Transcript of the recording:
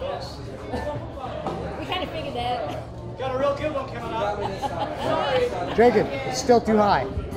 We kind of figured that. Got a real good one coming up. Draken, it's still too high.